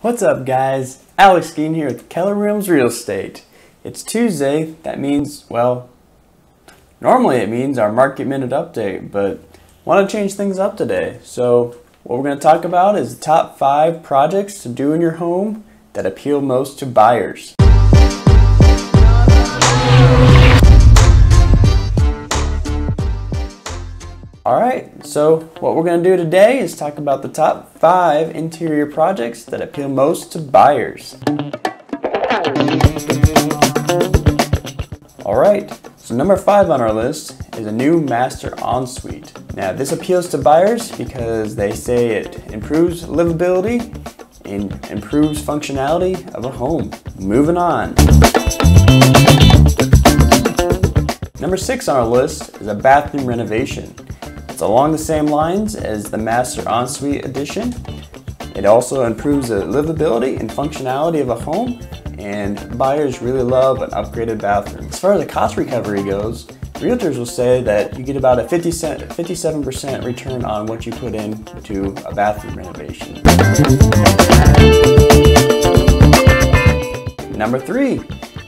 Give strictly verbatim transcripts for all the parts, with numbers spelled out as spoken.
What's up guys, Alex Skeen here with Keller Williams Real Estate. It's Tuesday, that means, well, normally it means our market minute update, but want to change things up today. So what we're going to talk about is the top five projects to do in your home that appeal most to buyers. Alright, so what we're going to do today is talk about the top five interior projects that appeal most to buyers. Alright, so number five on our list is a new master ensuite. Now this appeals to buyers because they say it improves livability and improves functionality of a home. Moving on. Number six on our list is a bathroom renovation. It's along the same lines as the Master Ensuite Edition. It also improves the livability and functionality of a home, and buyers really love an upgraded bathroom. As far as the cost recovery goes, realtors will say that you get about a fifty-seven percent return on what you put in to a bathroom renovation. Number three.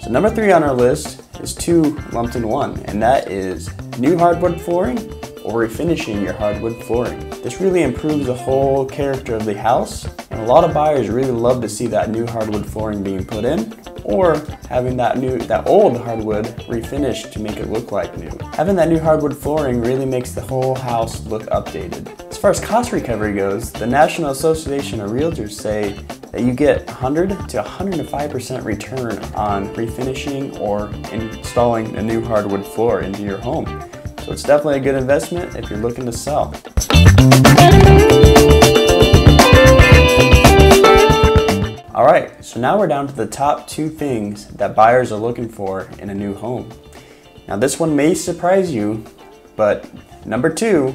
So number three on our list is two lumped in one, and that is new hardwood flooring or refinishing your hardwood flooring. This really improves the whole character of the house, and a lot of buyers really love to see that new hardwood flooring being put in, or having that new, that old hardwood refinished to make it look like new. Having that new hardwood flooring really makes the whole house look updated. As far as cost recovery goes, the National Association of Realtors say that you get one hundred to one hundred five percent return on refinishing or installing a new hardwood floor into your home. So it's definitely a good investment if you're looking to sell. Alright, so now we're down to the top two things that buyers are looking for in a new home. Now this one may surprise you, but number two,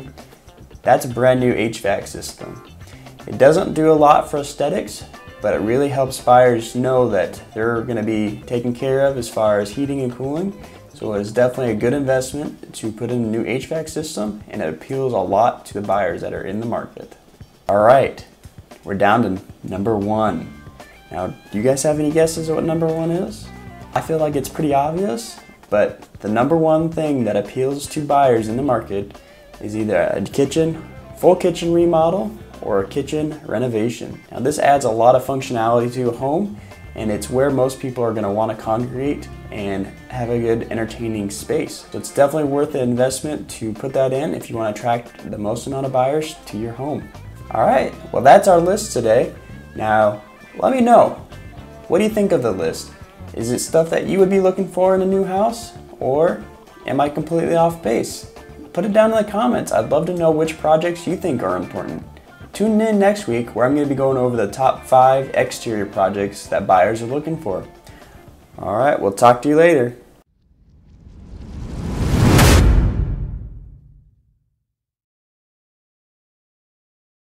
that's a brand new H V A C system. It doesn't do a lot for aesthetics, but it really helps buyers know that they're going to be taken care of as far as heating and cooling. So it's definitely a good investment to put in a new H V A C system, and it appeals a lot to the buyers that are in the market. All right, we're down to number one. Now, do you guys have any guesses at what number one is? I feel like it's pretty obvious, but the number one thing that appeals to buyers in the market is either a kitchen, full kitchen remodel, or a kitchen renovation. Now this adds a lot of functionality to a home, and it's where most people are going to want to congregate and have a good entertaining space. So it's definitely worth the investment to put that in if you want to attract the most amount of buyers to your home. Alright, well that's our list today. Now let me know, what do you think of the list? Is it stuff that you would be looking for in a new house, or am I completely off base? Put it down in the comments. I'd love to know which projects you think are important. Tune in next week where I'm going to be going over the top five exterior projects that buyers are looking for. Alright, we'll talk to you later.